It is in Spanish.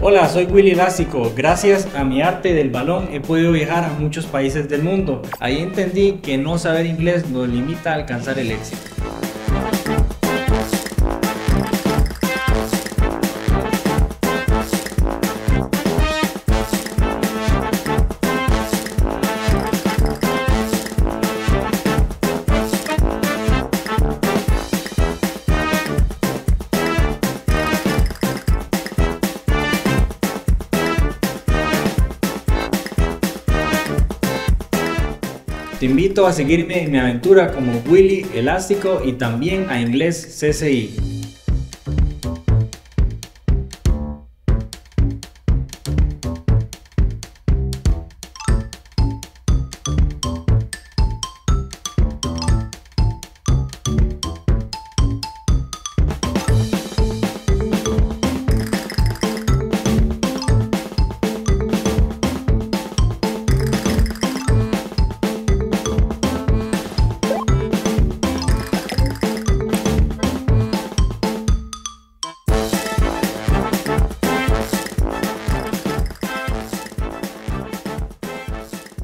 Hola, soy Willy Elástico. Gracias a mi arte del balón he podido viajar a muchos países del mundo. Ahí entendí que no saber inglés nos limita a alcanzar el éxito. Te invito a seguirme en mi aventura como Willy Elástico y también a Inglés CCI.